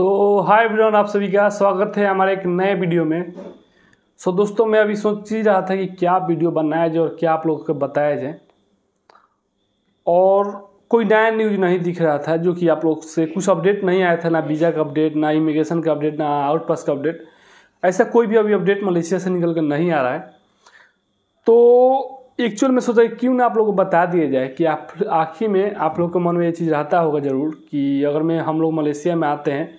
सो hi everyone, आप सभी का स्वागत है हमारे एक नए वीडियो में। सो दोस्तों, मैं अभी सोच ही रहा था कि क्या वीडियो बनाया जाए और क्या आप लोगों को बताया जाए, और कोई नया न्यूज नहीं दिख रहा था जो कि आप लोग से कुछ अपडेट नहीं आया था, ना वीज़ा का अपडेट, ना इमिग्रेशन का अपडेट, ना आउट पास का अपडेट। ऐसा कोई भी अभी अपडेट मलेशिया से निकल कर नहीं आ रहा है। तो एक्चुअल में सोचा क्यों ना आप लोगों को बता दिया जाए कि आप आखिर में आप लोग के मन में ये चीज़ रहता होगा ज़रूर कि अगर मैं हम लोग मलेशिया में आते हैं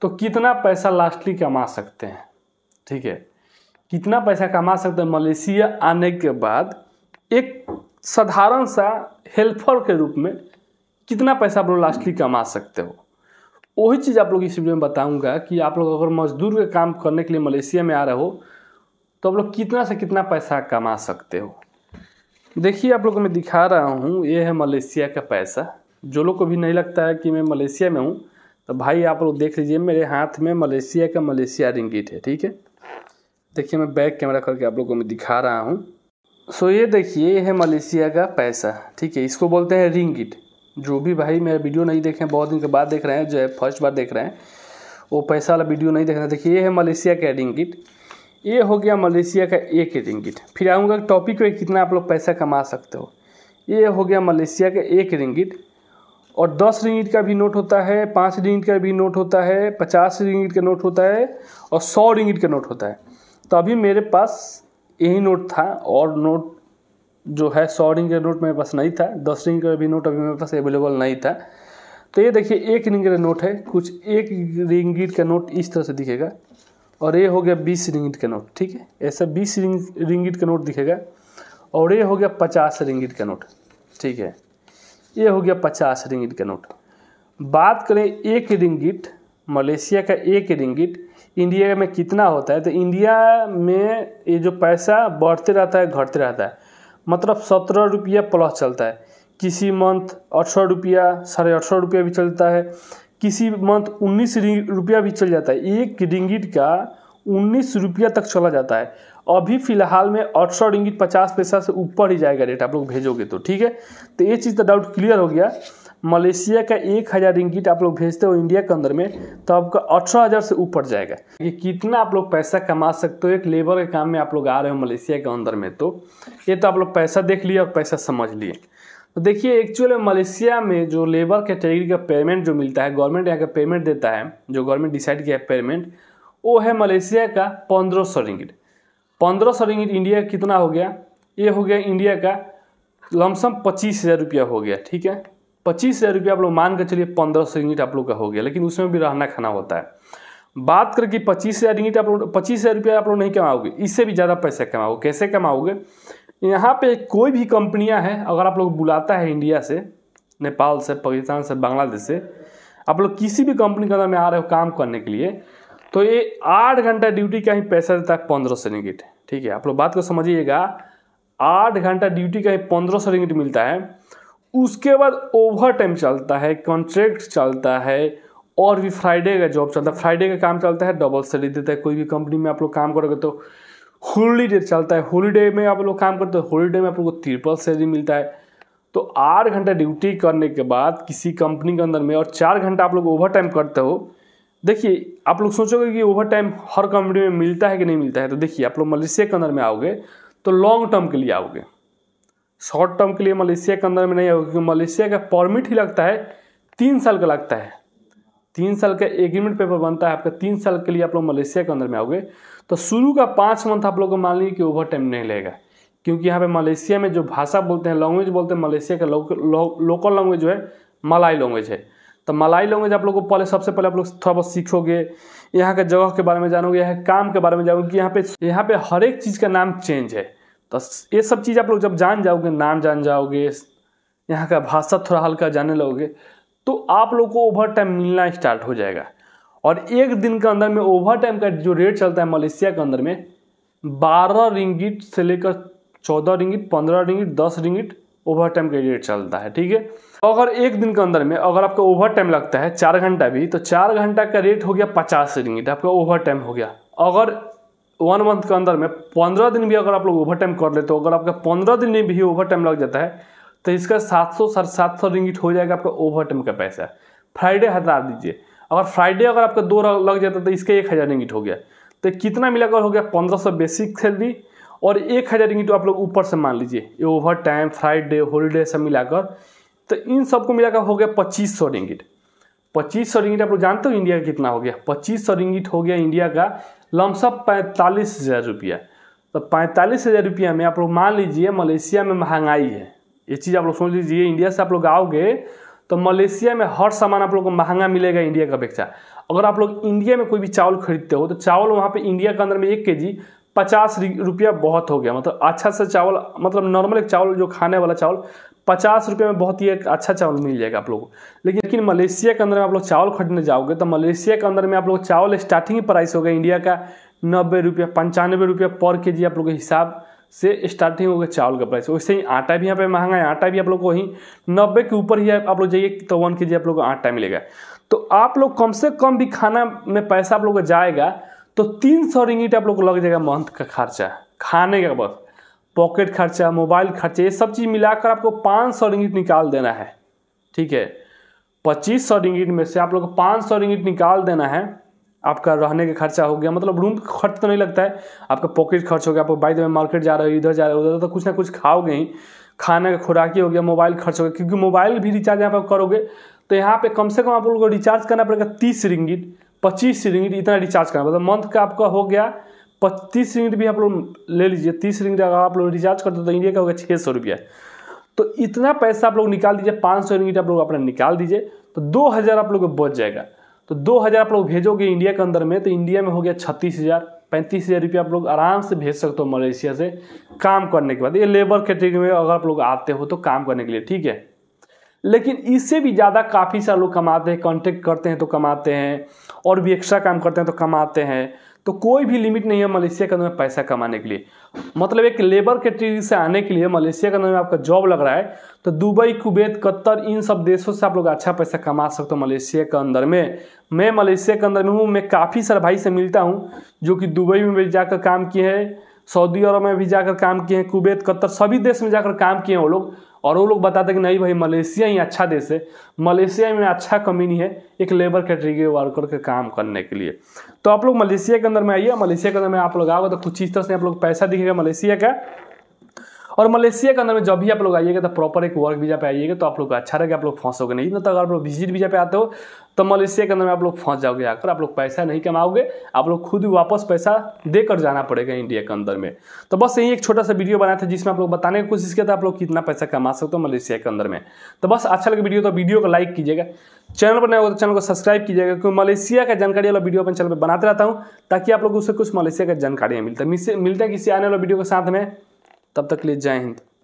तो कितना पैसा लास्टली कमा सकते हैं। ठीक है, कितना पैसा कमा सकते हैं मलेशिया आने के बाद, एक साधारण सा हेल्पर के रूप में कितना पैसा आप लोग लास्टली कमा सकते हो, वही चीज़ आप लोग इस वीडियो में बताऊँगा कि आप लोग अगर मजदूर के काम करने के लिए मलेशिया में आ रहे हो तो आप लोग कितना से कितना पैसा कमा सकते हो। देखिए, आप लोगों को मैं दिखा रहा हूँ, ये है मलेशिया का पैसा। जो लोग को भी नहीं लगता है कि मैं मलेशिया में हूँ तो भाई आप लोग देख लीजिए, मेरे हाथ में मलेशिया रिंगिट है। ठीक है, देखिए मैं बैक कैमरा करके आप लोगों को मैं दिखा रहा हूँ। सो ये देखिए, ये है मलेशिया का पैसा। ठीक है, इसको बोलते हैं रिंगिट। जो भी भाई मेरा वीडियो नहीं देखे, बहुत दिन के बाद देख रहे हैं, जो है फर्स्ट बार देख रहे हैं, वो पैसा वाला वीडियो नहीं देख रहे। देखिए, ये है मलेशिया का रिंगिट, ये हो गया मलेशिया का एक रिंगिट। फिर आऊँगा टॉपिक पे कितना आप लोग पैसा कमा सकते हो, ये हो गया मलेशिया का एक रिंगिट। और 10 रिंगिट का भी नोट होता है, 5 रिंगिट का भी नोट होता है, 50 रिंगिट का नोट होता है और 100 रिंगिट का नोट होता है। तो अभी मेरे पास यही नोट था, और नोट जो है 100 रिंगिट का नोट मेरे पास नहीं था, 10 रिंगिट का भी नोट अभी मेरे पास अवेलेबल नहीं था। तो ये देखिए, 1 रिंगिट का नोट है, कुछ 1 रिंगिट का नोट इस तरह से दिखेगा, और ये हो गया 20 रिंगिट का नोट। ठीक है, ऐसा 20 रिंगिट का नोट दिखेगा, और ये हो गया 50 रिंगिट का नोट। ठीक है, ये हो गया 50 रिंगिट का नोट। बात करें 1 रिंगिट, मलेशिया का 1 रिंगिट इंडिया में कितना होता है, तो इंडिया में ये जो पैसा बढ़ते रहता है घटते रहता है, मतलब 17 रुपया प्लस चलता है। किसी मंथ 18 रुपया, 18.5 रुपया भी चलता है, किसी मंथ 19 रुपया भी चल जाता है। 1 रिंगिट का 19 रुपया तक चला जाता है। अभी फ़िलहाल में 800 रिंगिट 50 पैसा से ऊपर ही जाएगा रेट, आप लोग भेजोगे तो। ठीक है, तो ये चीज़ तो डाउट क्लियर हो गया। मलेशिया का 1000 रिंगिट आप लोग भेजते हो इंडिया के अंदर में, तो आपका 18,000 से ऊपर जाएगा। ये कितना आप लोग पैसा कमा सकते हो एक लेबर के काम में आप लोग आ रहे हो मलेशिया के अंदर में। तो ये तो आप लोग पैसा देख लिए और पैसा समझ लिए। तो देखिए, एक्चुअली मलेशिया में जो लेबर कैटेगरी का पेमेंट जो मिलता है, गवर्नमेंट यहाँ का पेमेंट देता है, जो गवर्नमेंट डिसाइड किया है पेमेंट, वो है मलेशिया का 1500 रिंगिट। 1500 रिंगिट इंडिया का कितना हो गया, ये हो गया इंडिया का लमसम 25,000 रुपया हो गया। ठीक है, 25,000 रुपया आप लोग मान कर चलिए 1500 रिंगिट आप लोग का हो गया, लेकिन उसमें भी रहना खाना होता है। बात करके 25,000 रिंगिट आप लोग, 25,000 रुपया आप लोग नहीं कमाओगे, इससे भी ज़्यादा पैसा कमाओगे। कैसे कमाओगे, यहाँ पे कोई भी कंपनियां हैं, अगर आप लोग बुलाता है इंडिया से, नेपाल से, पाकिस्तान से, बांग्लादेश से, आप लोग किसी भी कंपनी के अंदर में आ रहे हो काम करने के लिए, तो ये 8 घंटा ड्यूटी का ही पैसा देता है 1500 रिंगिट। ठीक है, आप लोग बात को समझिएगा, 8 घंटा ड्यूटी का ही 1500 रिंगिट मिलता है। उसके बाद ओवर टाइम चलता है, कॉन्ट्रैक्ट चलता है, और भी फ्राइडे का जॉब चलता है, फ्राइडे का काम चलता है, डबल सैलरी देता है कोई भी कंपनी में आप लोग काम करोगे तो। हॉलीडे चलता है, हॉलीडे में आप लोग काम करते हो, हॉलीडे में आप लोग को 3 सैलरी मिलता है। तो 8 घंटा ड्यूटी करने के बाद किसी कंपनी के अंदर में, और 4 घंटा आप लोग ओवर टाइम करते हो। देखिए, आप लोग सोचोगे कि ओवर टाइम हर कंपनी में मिलता है कि नहीं मिलता है, तो देखिए आप लोग मलेशिया के अंदर में आओगे तो लॉन्ग टर्म के लिए आओगे, शॉर्ट टर्म के लिए मलेशिया के अंदर में नहीं आओगे, क्योंकि मलेशिया का परमिट ही लगता है 3 साल का लगता है, 3 साल का एग्रीमेंट पेपर बनता है आपका, 3 साल के लिए आप लोग मलेशिया के अंदर में आओगे। तो शुरू का 5 मंथ आप लोग को मान लीजिए कि ओवर टाइम नहीं लगेगा, क्योंकि यहाँ पे मलेशिया में जो भाषा बोलते हैं, लैंग्वेज बोलते हैं, मलेशिया का लोकल लैंग्वेज जो है मलाई लैंग्वेज है। तो मलाई लैंग्वेज आप लोग को पहले, सबसे पहले आप लोग थोड़ा बहुत सीखोगे, यहाँ के जगह के बारे में जानोगे, यहाँ काम के बारे में जानोगे कि यहाँ पे हर एक चीज़ का नाम चेंज है। तो ये सब चीज़ आप लोग जब जान जाओगे, नाम जान जाओगे, यहाँ का भाषा थोड़ा हल्का जानने लगोगे, तो आप लोग को ओवर टाइम मिलना स्टार्ट हो जाएगा। और एक दिन के अंदर में ओवर टाइम का जो रेट चलता है मलेशिया के अंदर में, 12 रिंगिट से लेकर 14 ringgit, 15 ringgit, 10 ringgit overtime का रेट चलता है। ठीक है, अगर एक दिन के अंदर में अगर आपका ओवर टाइम लगता है 4 घंटा भी, तो 4 घंटा का रेट हो गया 50 रिंगिट, आपका ओवर टाइम हो गया। अगर 1 मंथ के अंदर में 15 दिन भी अगर आप लोग ओवर टाइम कर लेते हो, अगर आपका 15 दिन में भी ओवर टाइम लग जाता है, तो इसका 700 750 रिंगिट हो जाएगा आपका ओवर टाइम का पैसा। फ्राइडे हटा दीजिए, अगर फ्राइडे अगर आपका 2 लग जाता तो इसका 1000 यूनिट हो गया, तो कितना मिलाकर हो गया 1500 बेसिक सैलरी और 1000 यूनिट आप लोग ऊपर से मान लीजिए ये ओवर टाइम फ्राइडे हॉलीडे सब मिलाकर, तो इन सबको मिलाकर हो गया 2500 रिंगिट। 2500 रिंगिट आप लोग जानते हो इंडिया का कितना हो गया, 2500 रिंगिट हो गया इंडिया का लमसम 45,000 रुपया। तो 45,000 रुपया में आप लोग मान लीजिए मलेशिया में महंगाई है, ये चीज़ आप लोग सोच लीजिए। इंडिया से आप लोग आओगे तो मलेशिया में हर सामान आप लोग को महंगा मिलेगा इंडिया का अपेक्षा। अगर आप लोग इंडिया में कोई भी चावल खरीदते हो तो चावल वहाँ पे इंडिया के अंदर में 1 केजी 50 रुपया बहुत हो गया, मतलब अच्छा सा चावल, मतलब नॉर्मल एक चावल जो खाने वाला चावल 50 रुपये में बहुत ही एक अच्छा चावल मिल जाएगा आप लोग को। लेकिन मलेशिया के अंदर में आप लोग चावल खरीदने जाओगे तो मलेशिया के अंदर में आप लोग चावल स्टार्टिंग प्राइस होगा इंडिया का 90 रुपया 95 रुपया पर के जी आप लोग के हिसाब से स्टार्टिंग होगा चावल का प्राइस। वैसे ही आटा भी यहाँ पे महंगा है, आटा भी आप लोग को ही 90 के ऊपर ही आप लोग जाइए तो 1 केजी आप लोग को आटा मिलेगा। तो आप लोग कम से कम भी खाना में पैसा आप लोग का जाएगा तो 300 रिंगिट आप लोग को लग जाएगा मंथ का खर्चा, खाने का, बस पॉकेट खर्चा, मोबाइल खर्चा, ये सब चीज़ मिलाकर आपको 500 रिंगिट निकाल देना है। ठीक है, 2500 रिंगिट में से आप लोग को 500 रिंगिट निकाल देना है। आपका रहने का खर्चा हो गया, मतलब रूम का खर्च तो नहीं लगता है, आपका पॉकेट खर्च हो गया, आपको बाइक में मार्केट जा रहे हो, इधर जा रहे हो उधर, तो कुछ ना कुछ खाओगे ही, खाने का खुराकी हो गया, मोबाइल खर्च हो गया, क्योंकि मोबाइल भी रिचार्ज यहाँ पर करोगे तो यहाँ पे कम से कम आप लोगों को रिचार्ज करना पड़ेगा 30 रिंगिट 25 रिंगिट इतना रिचार्ज करना, मतलब मंथ का आपका हो गया 30 रिंगिट भी आप लोग ले लीजिए। 30 रिंगिट अगर आप लोग रिचार्ज करते हो तो इंडिया का होगा 600 रुपया। तो इतना पैसा आप लोग निकाल दीजिए, 500 रिंगिट आप लोग अपना निकाल दीजिए तो 2000 आप लोग को बच जाएगा। तो 2000 आप लोग भेजोगे इंडिया के अंदर में तो इंडिया में हो गया 36,000 35,000 रुपया आप लोग आराम से भेज सकते हो मलेशिया से काम करने के बाद। ये लेबर कैटेगरी में अगर आप लोग आते हो तो काम करने के लिए, ठीक है। लेकिन इससे भी ज़्यादा काफ़ी सारे लोग कमाते हैं, कॉन्टेक्ट करते हैं तो कमाते हैं, और भी एक्स्ट्रा काम करते हैं तो कमाते हैं। तो कोई भी लिमिट नहीं है मलेशिया के अंदर में पैसा कमाने के लिए। मतलब एक लेबर कैटेगरी से आने के लिए मलेशिया के अंदर में आपका जॉब लग रहा है तो दुबई, कुवैत, कतर, इन सब देशों से आप लोग अच्छा पैसा कमा सकते हो मलेशिया के अंदर में। मैं मलेशिया के अंदर में हूँ, मैं काफ़ी सारे भाई से मिलता हूँ जो कि दुबई में भी जाकर काम किए हैं, सऊदी अरब में भी जाकर काम किए हैं, कुवैत, कतर सभी देश में जाकर काम किए हैं वो लोग, और वो लोग बताते कि नहीं भाई मलेशिया ही अच्छा देश है, मलेशिया में अच्छा कंपनी है एक लेबर कैटेगरी वर्कर के काम करने के लिए। तो आप लोग मलेशिया के अंदर में आइए, मलेशिया के अंदर में आप लोग आओगे तो कुछ इस तरह से आप लोग पैसा दिखेगा मलेशिया का। और मलेशिया के अंदर में जब भी आप लोग आइएगा तो प्रॉपर एक वर्क वीजा पे आइएगा तो आप लोग अच्छा रहेगा, आप लोग फंसोगे नहीं। ना तो अगर आप लोग विजिट वीजा पे आते हो तो मलेशिया के अंदर में आप लोग फंस जाओगे, आकर आप लोग पैसा नहीं कमाओगे, आप लोग खुद वापस पैसा देकर जाना पड़ेगा इंडिया के अंदर में। तो बस यही एक छोटा सा वीडियो बनाया था जिसमें आप लोग बताने की कोशिश किया था आप लोग कितना पैसा कमा सकते हो मलेशिया के अंदर में। तो बस अच्छा लगे वीडियो तो वीडियो को लाइक कीजिएगा, चैनल पर नया हो तो चैनल को सब्सक्राइब कीजिएगा, क्योंकि मलेशिया का जानकारी वाला वीडियो अपन चैनल पर बनाते रहता हूँ ताकि आप लोग उससे कुछ मलेशिया का जानकारियाँ मिलता है। किसी आने वाला वीडियो के साथ में, तब तक के लिए जय हिंद।